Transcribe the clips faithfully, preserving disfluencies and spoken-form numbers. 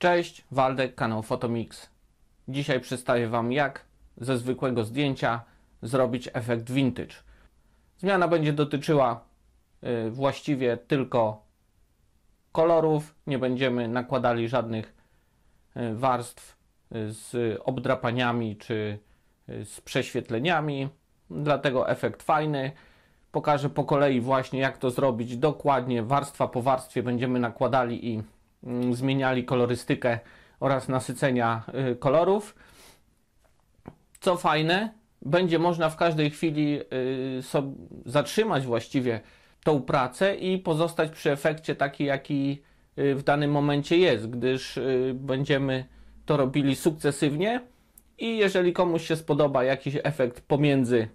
Cześć, Waldek, kanał Fotomix. Dzisiaj przedstawię Wam, jak ze zwykłego zdjęcia zrobić efekt vintage. Zmiana będzie dotyczyła y, właściwie tylko kolorów. Nie będziemy nakładali żadnych y, warstw y, z obdrapaniami czy y, z prześwietleniami. Dlatego efekt fajny. Pokażę po kolei właśnie, jak to zrobić dokładnie. Warstwa po warstwie będziemy nakładali i zmieniali kolorystykę oraz nasycenia kolorów. Co fajne, będzie można w każdej chwili zatrzymać właściwie tą pracę i pozostać przy efekcie taki, jaki w danym momencie jest, gdyż będziemy to robili sukcesywnie i jeżeli komuś się spodoba jakiś efekt pomiędzy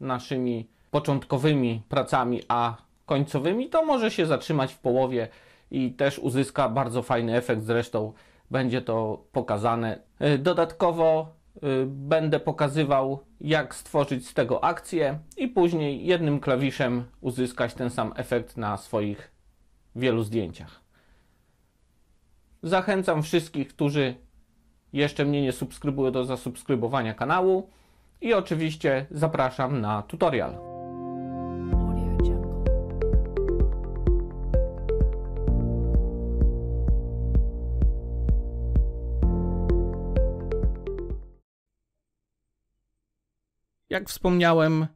naszymi początkowymi pracami a końcowymi, to może się zatrzymać w połowie i też uzyska bardzo fajny efekt, zresztą będzie to pokazane. Dodatkowo y, będę pokazywał, jak stworzyć z tego akcję i później jednym klawiszem uzyskać ten sam efekt na swoich wielu zdjęciach. Zachęcam wszystkich, którzy jeszcze mnie nie subskrybują, do zasubskrybowania kanału i oczywiście zapraszam na tutorial. Jak wspomniałem,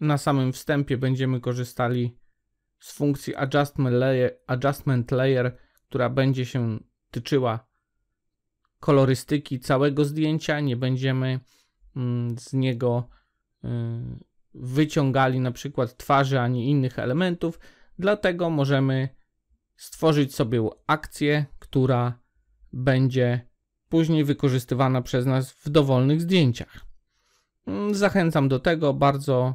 na samym wstępie będziemy korzystali z funkcji Adjustment Layer, Adjustment Layer, która będzie się tyczyła kolorystyki całego zdjęcia. Nie będziemy z niego wyciągali na przykład twarzy ani innych elementów, dlatego możemy stworzyć sobie akcję, która będzie później wykorzystywana przez nas w dowolnych zdjęciach. Zachęcam do tego, bardzo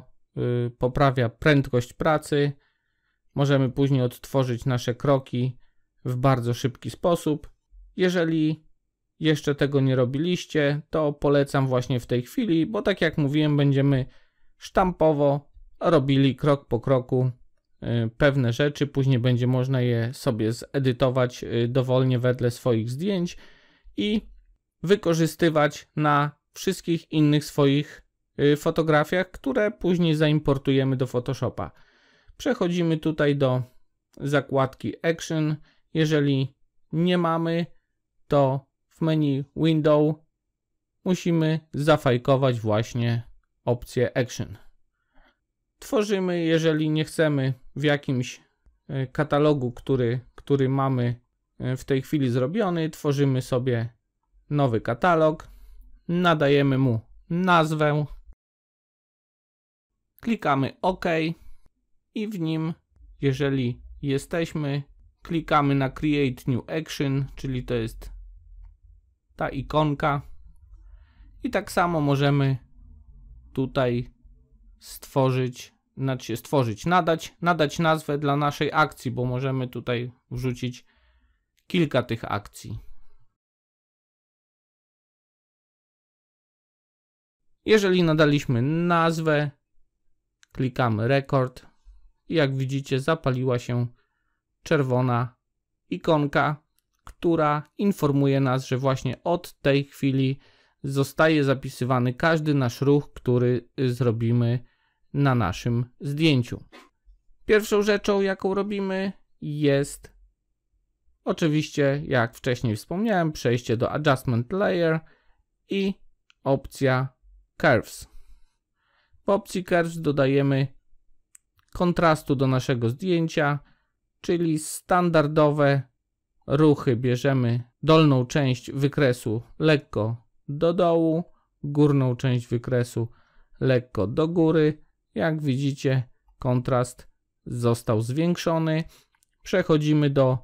y, poprawia prędkość pracy. Możemy później odtworzyć nasze kroki w bardzo szybki sposób. Jeżeli jeszcze tego nie robiliście, to polecam właśnie w tej chwili, bo tak jak mówiłem, będziemy sztampowo robili krok po kroku y, pewne rzeczy. Później będzie można je sobie zedytować y, dowolnie wedle swoich zdjęć i wykorzystywać na wszystkich innych swoich fotografiach, które później zaimportujemy do Photoshopa. Przechodzimy tutaj do zakładki Action. Jeżeli nie mamy, to w menu Window musimy zafajkować właśnie opcję Action. Tworzymy, jeżeli nie chcemy, w jakimś katalogu, który, który mamy w tej chwili zrobiony, tworzymy sobie nowy katalog. Nadajemy mu nazwę, klikamy OK i w nim, jeżeli jesteśmy, klikamy na Create New Action, czyli to jest ta ikonka i tak samo możemy tutaj stworzyć, znaczy stworzyć, nadać, nadać nazwę dla naszej akcji, bo możemy tutaj wrzucić kilka tych akcji. Jeżeli nadaliśmy nazwę, klikamy Record i jak widzicie, zapaliła się czerwona ikonka, która informuje nas, że właśnie od tej chwili zostaje zapisywany każdy nasz ruch, który zrobimy na naszym zdjęciu. Pierwszą rzeczą, jaką robimy, jest oczywiście, jak wcześniej wspomniałem, przejście do Adjustment Layer i opcja Curves. Po opcji Curves dodajemy kontrastu do naszego zdjęcia, czyli standardowe ruchy. Bierzemy dolną część wykresu lekko do dołu, górną część wykresu lekko do góry. Jak widzicie, kontrast został zwiększony. Przechodzimy do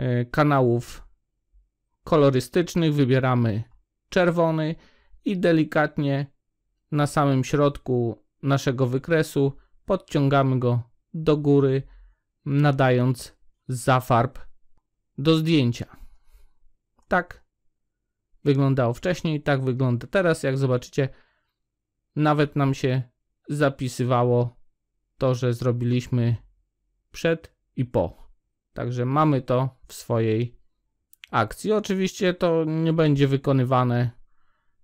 y, kanałów kolorystycznych, wybieramy czerwony i delikatnie na samym środku naszego wykresu podciągamy go do góry, nadając zafarb do zdjęcia. Tak wyglądało wcześniej, tak wygląda teraz. Jak zobaczycie, nawet nam się zapisywało to, że zrobiliśmy przed i po. Także mamy to w swojej akcji. Oczywiście to nie będzie wykonywane,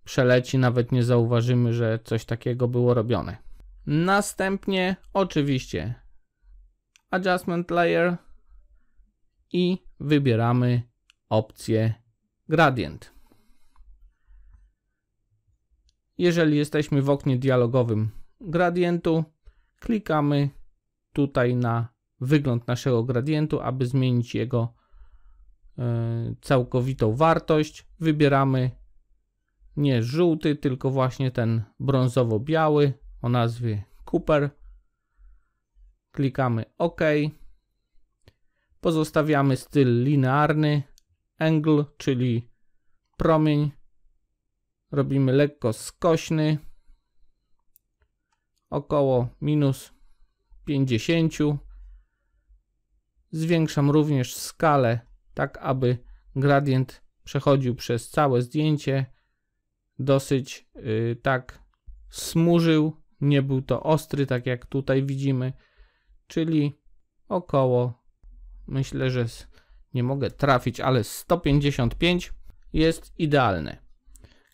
przeleci, nawet nie zauważymy, że coś takiego było robione. Następnie oczywiście Adjustment Layer i wybieramy opcję Gradient. Jeżeli jesteśmy w oknie dialogowym gradientu, klikamy tutaj na wygląd naszego gradientu, aby zmienić jego y, całkowitą wartość. Wybieramy nie żółty, tylko właśnie ten brązowo-biały o nazwie Cooper. Klikamy OK. Pozostawiamy styl linearny, angle, czyli promień. Robimy lekko skośny, około minus pięćdziesiąt. Zwiększam również skalę, tak aby gradient przechodził przez całe zdjęcie. Dosyć yy, tak smurzył, nie był to ostry, tak jak tutaj widzimy, czyli około, myślę, że nie mogę trafić, ale sto pięćdziesiąt pięć jest idealne.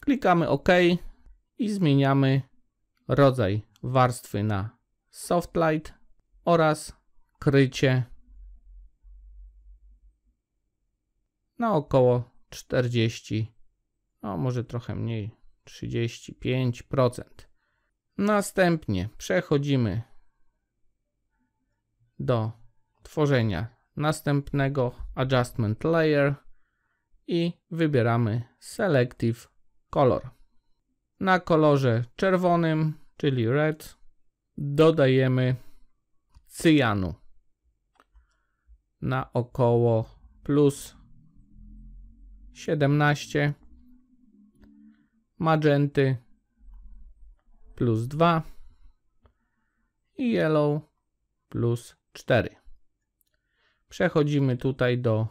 Klikamy OK i zmieniamy rodzaj warstwy na Soft Light oraz krycie na około czterdzieści, no może trochę mniej, trzydzieści pięć procent. Następnie przechodzimy do tworzenia następnego Adjustment Layer i wybieramy Selective Color. Na kolorze czerwonym, czyli red, dodajemy cyjanu na około plus siedemnaście, magenty plus dwa i yellow plus cztery. Przechodzimy tutaj do,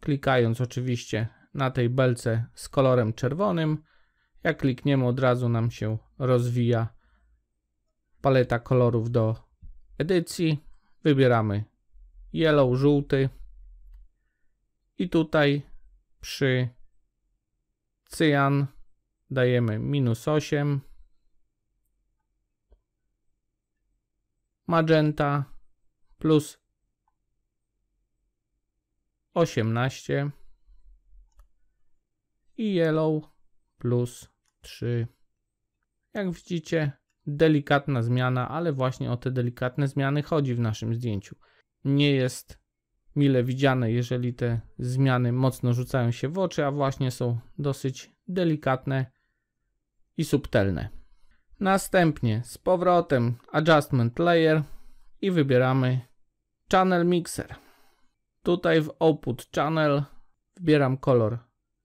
klikając oczywiście na tej belce z kolorem czerwonym, jak klikniemy, od razu nam się rozwija paleta kolorów do edycji. Wybieramy yellow, żółty i tutaj przy cyjan dajemy minus osiem, magenta plus osiemnaście i yellow plus trzy. Jak widzicie, delikatna zmiana, ale właśnie o te delikatne zmiany chodzi w naszym zdjęciu. Nie jest mile widziane, jeżeli te zmiany mocno rzucają się w oczy, a właśnie są dosyć delikatne i subtelne. Następnie z powrotem Adjustment Layer i wybieramy Channel Mixer. Tutaj w Output Channel wybieram kolor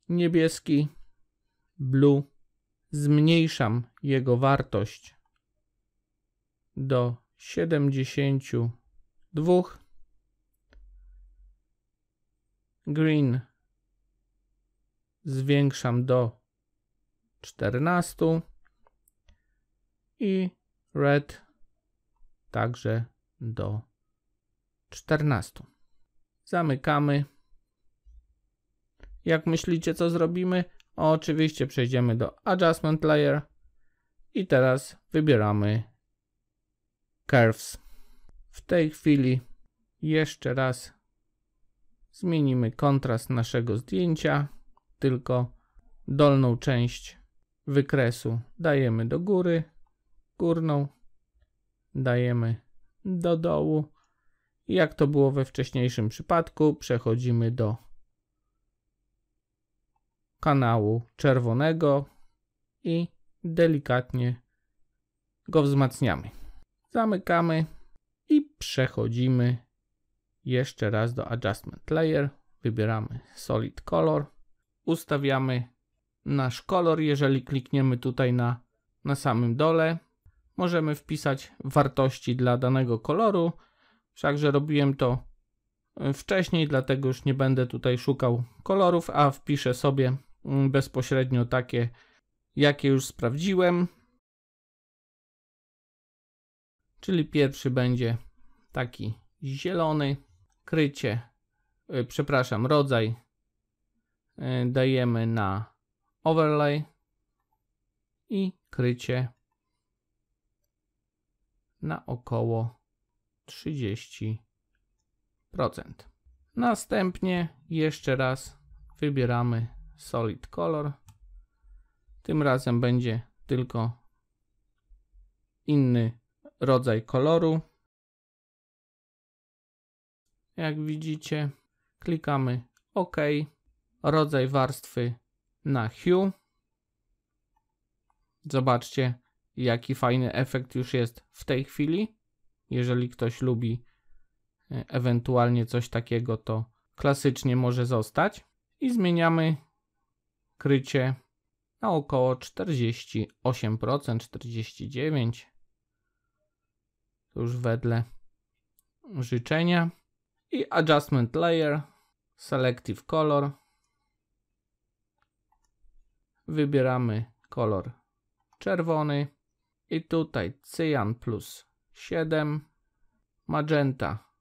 niebieski, blue, zmniejszam jego wartość do siedemdziesięciu dwóch, green zwiększam do czternastu i red także do czternastu. Zamykamy. Jak myślicie, co zrobimy? Oczywiście przejdziemy do Adjustment Layer i teraz wybieramy Curves. W tej chwili jeszcze raz zmienimy kontrast naszego zdjęcia, tylko dolną część wykresu dajemy do góry, górną dajemy do dołu. Jak to było we wcześniejszym przypadku, przechodzimy do kanału czerwonego i delikatnie go wzmacniamy. Zamykamy i przechodzimy jeszcze raz do Adjustment Layer. Wybieramy Solid Color. Ustawiamy nasz kolor. Jeżeli klikniemy tutaj na, na samym dole, możemy wpisać wartości dla danego koloru. Wszakże robiłem to wcześniej, dlatego już nie będę tutaj szukał kolorów, a wpiszę sobie bezpośrednio takie, jakie już sprawdziłem. Czyli pierwszy będzie taki zielony, krycie przepraszam, rodzaj dajemy na overlay i krycie na około trzydzieści procent. Następnie jeszcze raz wybieramy Solid Color. Tym razem będzie tylko inny rodzaj koloru. Jak widzicie, klikamy OK. Rodzaj warstwy na Hue. Zobaczcie, jaki fajny efekt już jest w tej chwili. Jeżeli ktoś lubi ewentualnie coś takiego, to klasycznie może zostać. I zmieniamy krycie na około czterdzieści osiem procent, czterdzieści dziewięć procent. To już wedle życzenia. I Adjustment Layer, Selective Color. Wybieramy kolor czerwony. I tutaj cyjan plus siedem. Magenta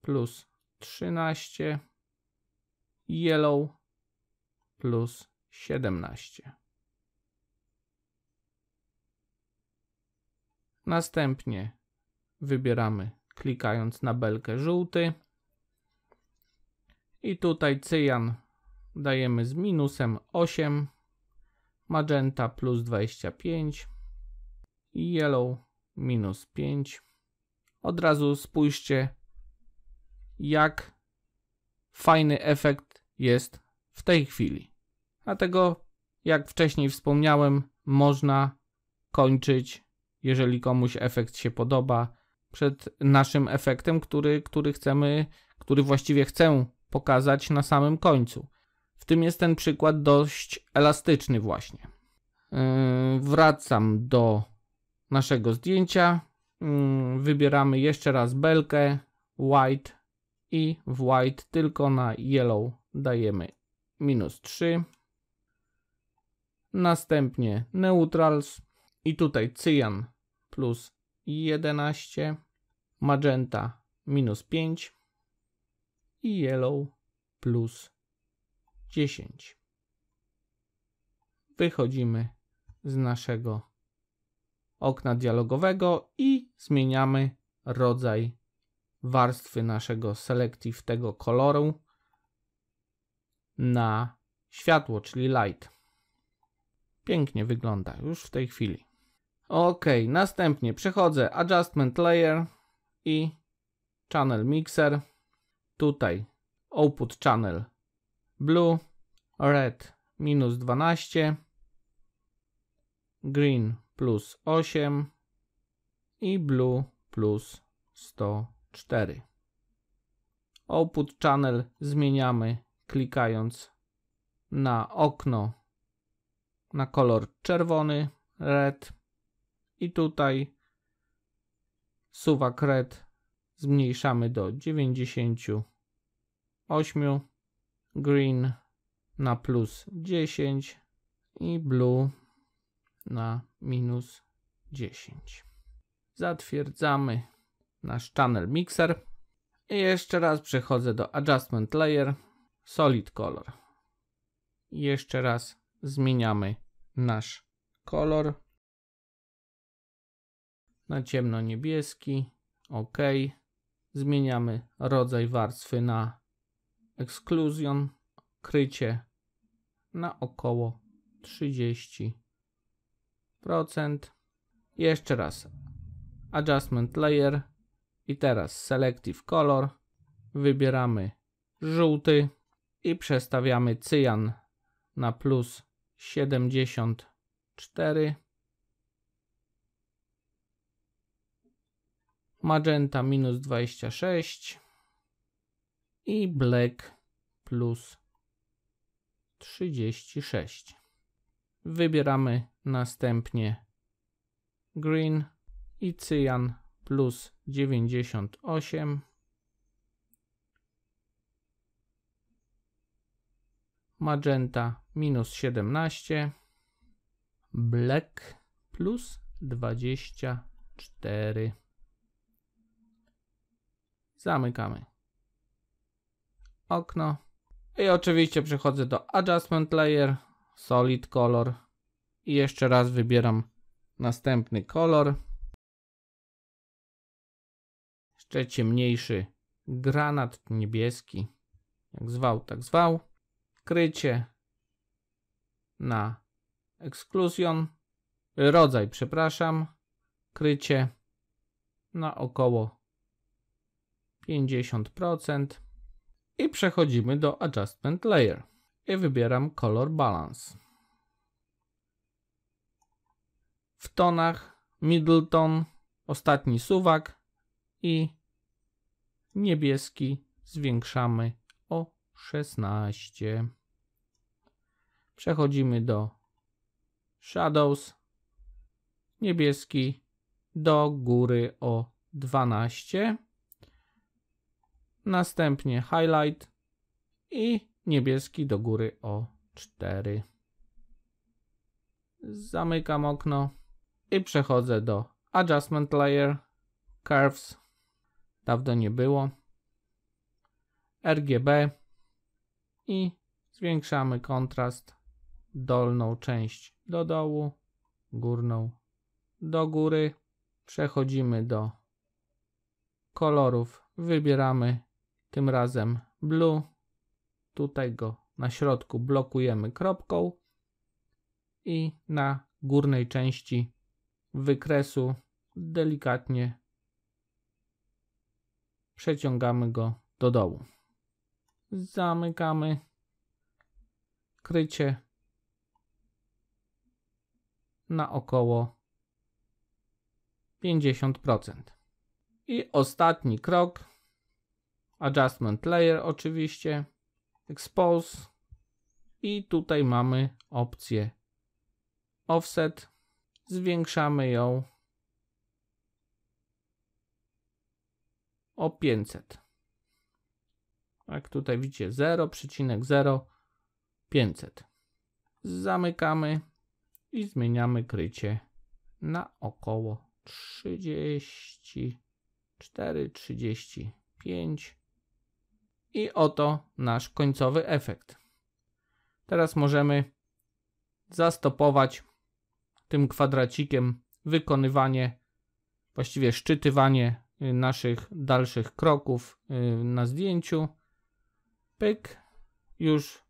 plus trzynaście. Yellow plus siedemnaście. Następnie wybieramy, klikając na belkę, żółty. I tutaj cyjan dajemy z minusem osiem. Magenta plus dwadzieścia pięć. Yellow minus pięć. Od razu spójrzcie, jak fajny efekt jest w tej chwili. Dlatego, jak wcześniej wspomniałem, można kończyć, jeżeli komuś efekt się podoba, przed naszym efektem, który, który chcemy, który właściwie chcę pokazać na samym końcu. W tym jest ten przykład dość elastyczny właśnie. Yy, wracam do naszego zdjęcia. Yy, wybieramy jeszcze raz belkę white i w white tylko na yellow dajemy minus trzy. Następnie neutrals i tutaj cyjan plus jedenaście, magenta minus pięć i yellow plus dziesięć. Wychodzimy z naszego okna dialogowego i zmieniamy rodzaj warstwy naszego selective, tego koloru, na światło, czyli light. Pięknie wygląda już w tej chwili. Ok, następnie przechodzę Adjustment Layer i Channel Mixer. Tutaj Output Channel Blue, Red minus dwanaście, Green plus osiem i Blue plus sto cztery. Output Channel zmieniamy, klikając na okno, na kolor czerwony, Red, i tutaj suwak Red zmniejszamy do dziewięćdziesięciu ośmiu, Green na plus dziesięć i Blue na minus dziesięć. Zatwierdzamy nasz Channel Mixer i jeszcze raz przechodzę do Adjustment Layer, Solid Color. Jeszcze raz zmieniamy nasz kolor na ciemno-niebieski. OK. Zmieniamy rodzaj warstwy na Exclusion, krycie na około trzydzieści procent. Jeszcze raz Adjustment Layer i teraz Selective Color. Wybieramy żółty i przestawiamy cyjan na plus siedemdziesiąt cztery. Magenta minus dwadzieścia sześć i black plus trzydzieści sześć. Wybieramy następnie green i cyjan plus dziewięćdziesiąt osiem. Magenta minus siedemnaście, black plus dwadzieścia cztery. Zamykamy. okno. I oczywiście przechodzę do Adjustment Layer, Solid Color i jeszcze raz wybieram następny kolor. Jeszcze ciemniejszy granat, niebieski, jak zwał, tak zwał. Krycie na Exclusion, rodzaj, przepraszam, krycie na około pięćdziesiąt procent i przechodzimy do Adjustment Layer i wybieram Color Balance. W tonach middle tone, ostatni suwak i niebieski zwiększamy o szesnaście. Przechodzimy do Shadows, niebieski do góry o dwanaście. Następnie Highlight i niebieski do góry o cztery. Zamykam okno i przechodzę do Adjustment Layer, Curves, dawno nie było, R G B i zwiększamy kontrast, dolną część do dołu, górną do góry. Przechodzimy do kolorów, wybieramy tym razem blue, tutaj go na środku blokujemy kropką i na górnej części wykresu delikatnie przeciągamy go do dołu. Zamykamy, krycie na około pięćdziesiąt procent. I ostatni krok, Adjustment Layer oczywiście, Expose i tutaj mamy opcję Offset, zwiększamy ją o pięćset. Jak tutaj widzicie zero przecinek zero pięćset. Zamykamy i zmieniamy krycie na około trzydzieści cztery, trzydzieści pięć i oto nasz końcowy efekt. Teraz możemy zastopować tym kwadracikiem wykonywanie, właściwie szczytywanie naszych dalszych kroków na zdjęciu. Pyk, już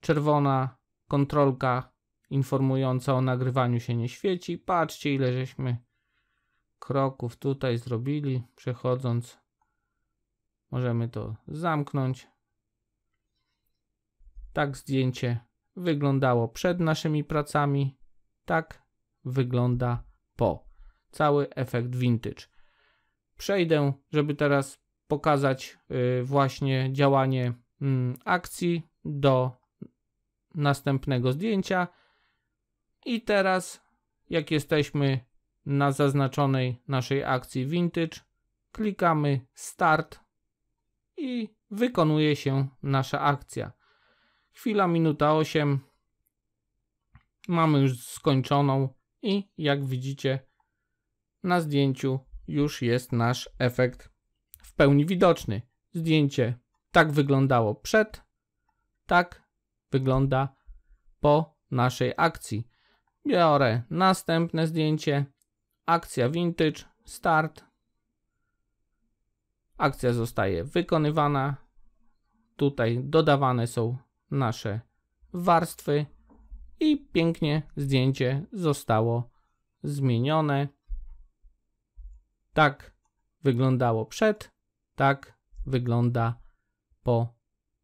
czerwona kontrolka informująca o nagrywaniu się nie świeci. Patrzcie, ile żeśmy kroków tutaj zrobili, przechodząc. Możemy to zamknąć. Tak zdjęcie wyglądało przed naszymi pracami, tak wygląda po. Cały efekt vintage. Przejdę, żeby teraz pokazać yy, właśnie działanie yy, akcji do następnego zdjęcia. I teraz, jak jesteśmy na zaznaczonej naszej akcji vintage, klikamy Start i wykonuje się nasza akcja. Chwila, minuta osiem. Mamy już skończoną i jak widzicie na zdjęciu już jest nasz efekt w pełni widoczny. Zdjęcie tak wyglądało przed, tak wygląda po naszej akcji. Biorę następne zdjęcie, akcja vintage, start. Akcja zostaje wykonywana. Tutaj dodawane są nasze warstwy i pięknie zdjęcie zostało zmienione. Tak wyglądało przed, tak wygląda po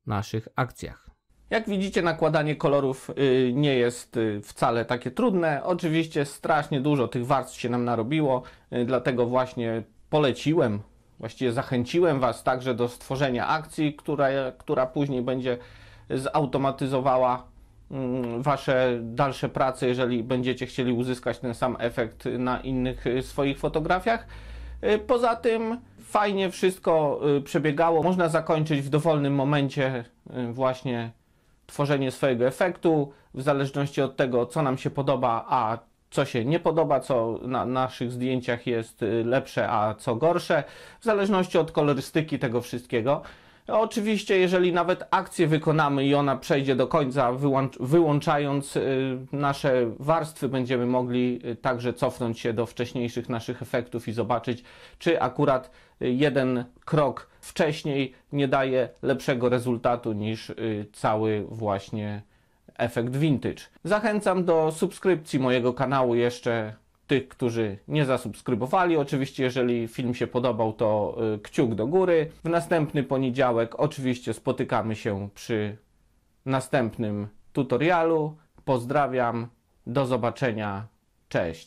naszych akcjach. Jak widzicie, nakładanie kolorów yy, nie jest yy, wcale takie trudne. Oczywiście strasznie dużo tych warstw się nam narobiło, yy, dlatego właśnie poleciłem, właściwie zachęciłem Was także do stworzenia akcji, która, która później będzie zautomatyzowała Wasze dalsze prace, jeżeli będziecie chcieli uzyskać ten sam efekt na innych swoich fotografiach. Poza tym fajnie wszystko przebiegało. Można zakończyć w dowolnym momencie właśnie tworzenie swojego efektu, w zależności od tego, co nam się podoba, a co się nie podoba, co na naszych zdjęciach jest lepsze, a co gorsze, w zależności od kolorystyki tego wszystkiego. No, oczywiście, jeżeli nawet akcję wykonamy i ona przejdzie do końca, wyłącz, wyłączając y, nasze warstwy, będziemy mogli y, także cofnąć się do wcześniejszych naszych efektów i zobaczyć, czy akurat y, jeden krok wcześniej nie daje lepszego rezultatu niż y, cały właśnie efekt vintage. Zachęcam do subskrypcji mojego kanału jeszcze tych, którzy nie zasubskrybowali. Oczywiście, jeżeli film się podobał, to kciuk do góry. W następny poniedziałek oczywiście spotykamy się przy następnym tutorialu. Pozdrawiam, do zobaczenia, cześć.